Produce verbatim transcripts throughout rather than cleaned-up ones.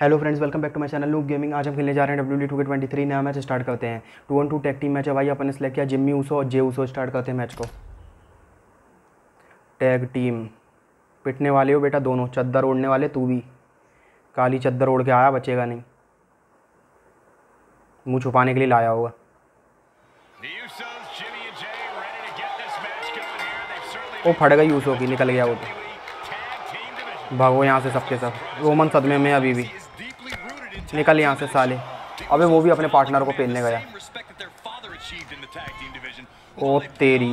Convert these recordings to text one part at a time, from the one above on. Hello friends, welcome back to my channel noob gaming. आज हम खेलने जा रहे हैं W D two K twenty three. नया मैच स्टार्ट करते हैं। Two one two tag team match है भाई। अपन ने सेलेक्ट किया जिम्मी ऊसो और जे ऊसो। स्टार्ट करते हैं मैच को। टैग टीम पिटने वाले हो बेटा, दोनों चद्दर ओढ़ने वाले। तू भी काली चद्दर ओढ़ के आया, बचेगा नहीं, मुँह छुपाने के लिए लाया होगा। वो फट गई ऊसो की, निकल गया वो तो। भागो यहाँ से सबके सब। रोमन सदमे में अभी भी। निकल यहाँ से साले। अबे वो भी अपने पार्टनर को पेलने गया। ओ तेरी,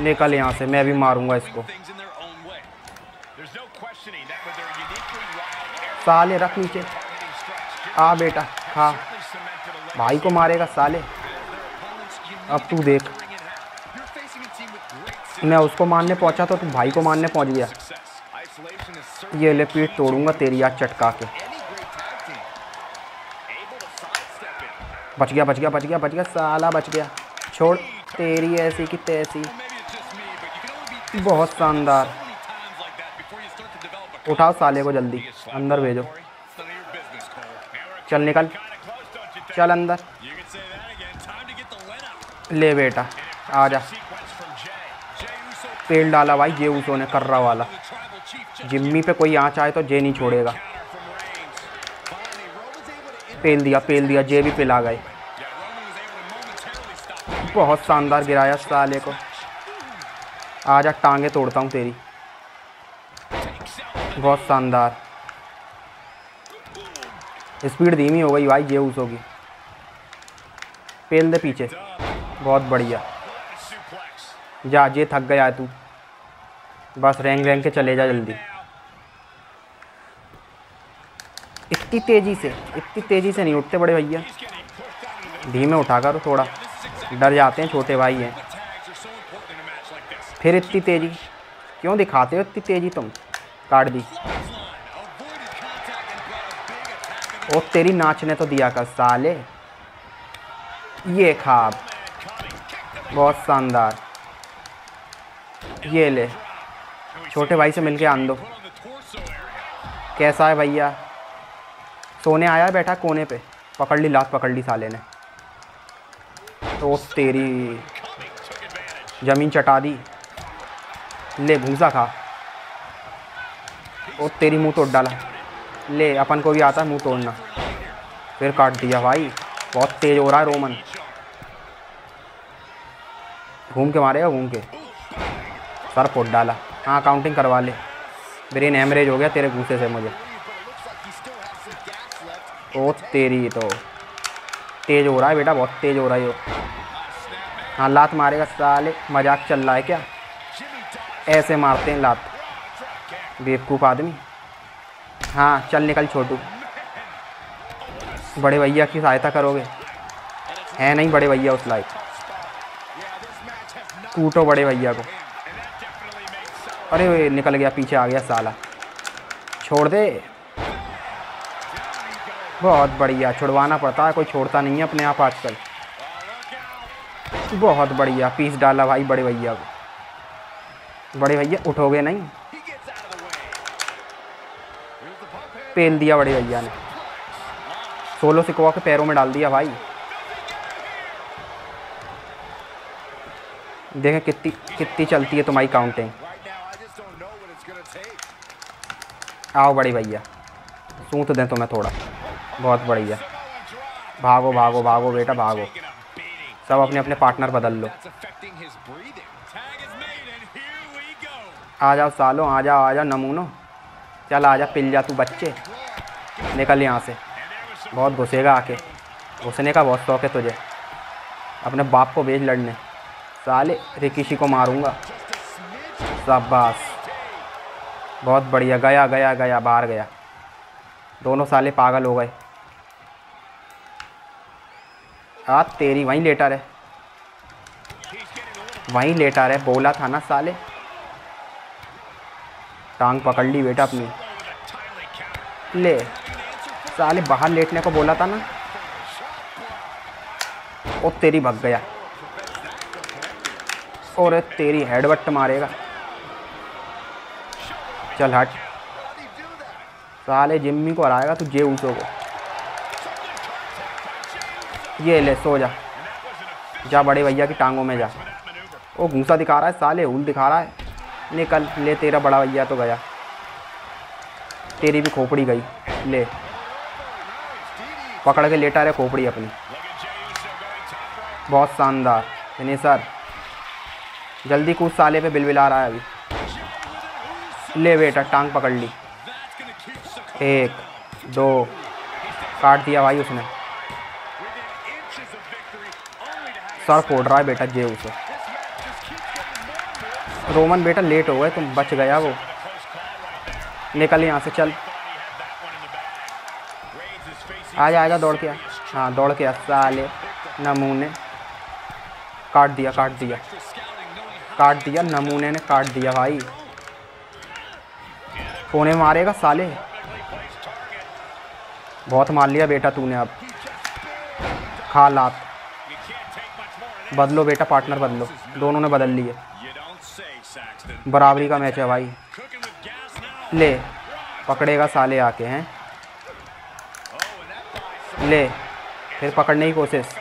निकल यहाँ से, मैं भी मारूंगा इसको। साले रख नीचे। आ बेटा, हाँ भाई को मारेगा साले। अब तू देख, मैं उसको मारने पहुंचा तो तू भाई को मारने पहुंच गया। ये ले, पीठ तोड़ूंगा तेरी आज चटका के। बच गया बच गया बच गया बच गया साला, बच गया। छोड़ तेरी ऐसी की तैसी। बहुत शानदार। उठाओ साले को, जल्दी अंदर भेजो। चल निकल, चल अंदर। ले बेटा आ जा। पेल डाला भाई जे ऊसो ने, कर्रा वाला। जिम्मी पे कोई आँच आए तो जे नहीं छोड़ेगा। पेल दिया पेल दिया, जे भी पेला गए। बहुत शानदार गिराया साले को। आजा टांगे तोड़ता हूँ तेरी। बहुत शानदार। स्पीड धीमी हो गई भाई जे ऊसो की। पेल दे पीछे, बहुत बढ़िया। जा जे, थक गया तू, बस रेंग रेंग के चले जा जल्दी। इतनी तेज़ी से इतनी तेज़ी से नहीं उठते बड़े भैया, धीमे उठा कर। थोड़ा डर जाते हैं, छोटे भाई हैं। फिर इतनी तेज़ी क्यों दिखाते हो? इतनी तेज़ी तुम काट दी। ओ तेरी, नाचने तो दिया कर साले। ये खाब, बहुत शानदार। ये ले, छोटे भाई से मिलके आन दो। कैसा है भैया? सोने आया बैठा कोने पे। पकड़ ली, लात पकड़ ली साले ने। तो तेरी ज़मीन चटा दी। ले भूसा खा। ओ तेरी, मुंह तोड़ डाला। ले, अपन को भी आता है मुंह तोड़ना। फिर काट दिया भाई। बहुत तेज़ हो रहा है रोमन। घूम के मारेगा, घूम के सर फोड़ डाला। हाँ काउंटिंग करवा ले। ब्रेन हेमरेज हो गया तेरे गुस्से से मुझे। ओ तेरी, तो तेज़ हो रहा है बेटा, बहुत तेज़ हो रहा है। हाँ लात मारेगा साले। मजाक चल रहा है क्या? ऐसे मारते हैं लात, बेवकूफ़ आदमी। हाँ चल निकल छोटू। बड़े भैया की सहायता करोगे? है नहीं बड़े भैया उस लायक। कूटो बड़े भैया को। अरे निकल गया, पीछे आ गया साला। छोड़ दे। बहुत बढ़िया, छुड़वाना पड़ता है, कोई छोड़ता नहीं है अपने आप आजकल। बहुत बढ़िया, पीस डाला भाई बड़े भैया को। बड़े भैया उठोगे नहीं? पेल दिया बड़े भैया ने। सोलो सिकोआ के पैरों में डाल दिया भाई। देखें कितनी कितनी चलती है तुम्हारी काउंटिंग। आओ बड़ी भैया, सूत दें तुम्हें थोड़ा। बहुत बढ़िया। भागो भागो भागो बेटा भागो। सब अपने अपने पार्टनर बदल लो। आ जाओ सालो, आ जाओ आ जाओ नमूनो। चल आ जा, पिल जा तू बच्चे। निकल यहाँ से, बहुत घुसेगा आके। घुसने का बहुत शौक है तुझे। अपने बाप को भेज लड़ने साले। रिकिशी को मारूंगा। शाबाश, बहुत बढ़िया। गया गया गया, बाहर गया। दोनों साले पागल हो गए। आ तेरी, वहीं लेटा रहे वहीं लेटा रहे बोला था ना साले। टांग पकड़ ली बेटा अपनी। ले साले, बाहर लेटने को बोला था ना। ओ तेरी, भग गया। और तेरी हेडबट मारेगा। चल हट। साले जिम्मी को हराएगा तो जे ऊँचो को। ये ले सो जा, जा बड़े भैया की टांगों में जा। वो घूसा दिखा रहा है साले, उल दिखा रहा है। निकल ले, तेरा बड़ा भैया तो गया, तेरी भी खोपड़ी गई। ले पकड़ के लेटा रहे खोपड़ी अपनी। बहुत शानदार फिनिशर। जल्दी कूद, साले पे बिलबिला रहा है अभी। ले बेटा टांग पकड़ ली, एक दो काट दिया भाई उसने। सर फोड़ रहा है बेटा जे उसे। रोमन बेटा लेट हो गए तुम, बच गया वो। निकल यहाँ से, चल आजा आजा, दौड़ के आ। हाँ दौड़ के आ साले नमूने। काट दिया काट दिया काट दिया, नमूने ने काट दिया भाई। कोने मारेगा साले, बहुत मार लिया बेटा तूने। अब खा लात। बदलो बेटा पार्टनर बदलो, दोनों ने बदल लिए। बराबरी का मैच है भाई। ले पकड़ेगा साले आके हैं। ले फिर पकड़ने की कोशिश।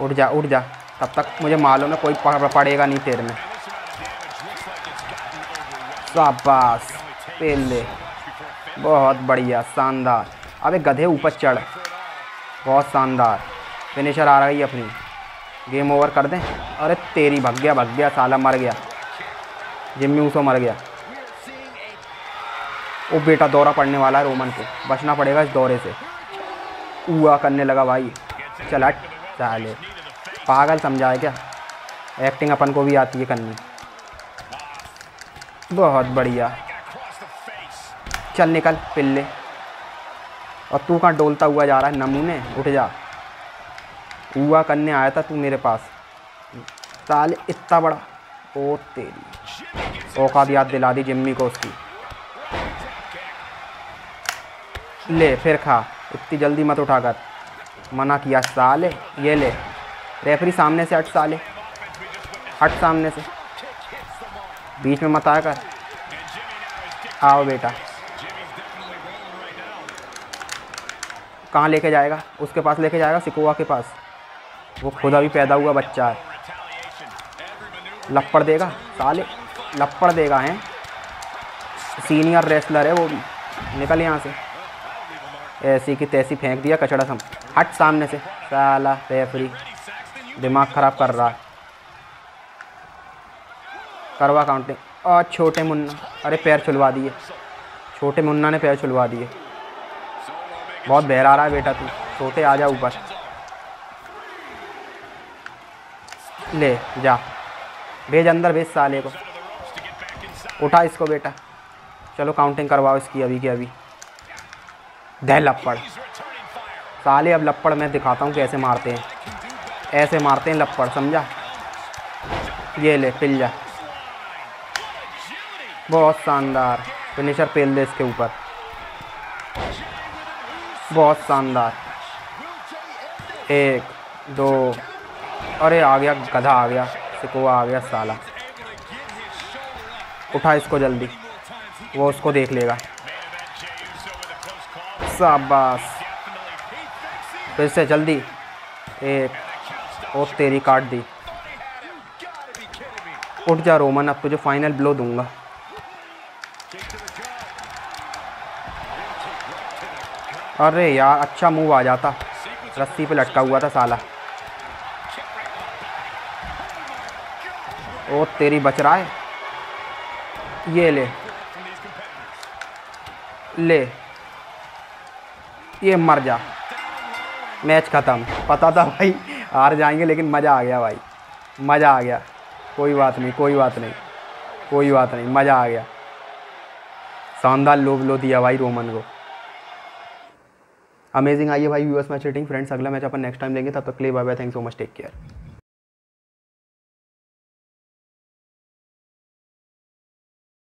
उठ जा उठ जा, तब तक मुझे मालूम है कोई पड़ेगा नहीं तेरे में। शाबाश, पेले बहुत बढ़िया शानदार। अबे गधे ऊपर चढ़, बहुत शानदार फिनिशर आ रही है अपनी। गेम ओवर कर दें। अरे तेरी, भग गया भग गया साला, मर गया जिम्मी ऊसो, मर गया। ओ बेटा दौरा पड़ने वाला है रोमन को, बचना पड़ेगा इस दौरे से। ऊआ करने लगा भाई, चला साले। पागल समझाए क्या, एक्टिंग अपन को भी आती है करनी। बहुत बढ़िया, चल निकल पिल्ले। और तू कहाँ डोलता हुआ जा रहा है नमूने, उठ जा। ऊआ करने आया था तू मेरे पास साले, इतना बड़ा। ओ तेरी औकात याद दिला दी जिम्मी को उसकी। ले फिर खा, इतनी जल्दी मत उठा कर, मना किया साले। ये ले रेफरी, सामने से हट साले, हट सामने से, बीच में मत आया कर। आओ बेटा, कहाँ लेके जाएगा, उसके पास लेके जाएगा सिकोआ के पास। वो खुदा भी पैदा हुआ बच्चा है। लपड़ देगा साले, लपड़ देगा हैं। सीनियर रेसलर है वो भी। निकल यहाँ से, ऐसी की तैसी फेंक दिया कचड़ा सम। हट सामने से साला, रेफरी दिमाग ख़राब कर रहा है। करवा काउंटिंग। और छोटे मुन्ना, अरे पैर छुलवा दिए, छोटे मुन्ना ने पैर छुलवा दिए। बहुत बहरा रहा है बेटा तू, छोटे आ जा ऊपर। ले जा, भेज अंदर, भेज साले को, उठा इसको बेटा। चलो काउंटिंग करवाओ इसकी अभी के अभी। दह लपड़ साले, अब लपड़ मैं दिखाता हूँ कैसे मारते हैं। ऐसे मारते हैं लपड़, समझा। ये ले पिल जा, बहुत शानदार फिनिशर पेल दे इसके ऊपर। बहुत शानदार, एक दो। अरे आ गया गधा, आ गया सिकोआ, आ गया साला। उठा इसको जल्दी, वो उसको देख लेगा। शाबाश, फिर से जल्दी, एक। ओ तेरी, काट दी। उठ जा रोमन, अब तुझे फाइनल ब्लो दूंगा। अरे यार अच्छा मूव आ जाता, रस्सी पे लटका हुआ था साला। ओ तेरी, बच रहा है। ये ले ले, ये मर जा, मैच ख़त्म। पता था भाई हार जाएंगे, लेकिन मज़ा आ गया भाई, मज़ा आ गया। कोई बात नहीं कोई बात नहीं कोई बात नहीं, मज़ा आ गया। शानदार लोब लो दिया भाई रोमन को। अमेजिंग। आइए भाई व्यूअर्स मैच रेटिंग फ्रेंड्स, अगला मैच अपन नेक्स्ट टाइम लेंगे। तब तक के लिए bye bye, thank so much, take care.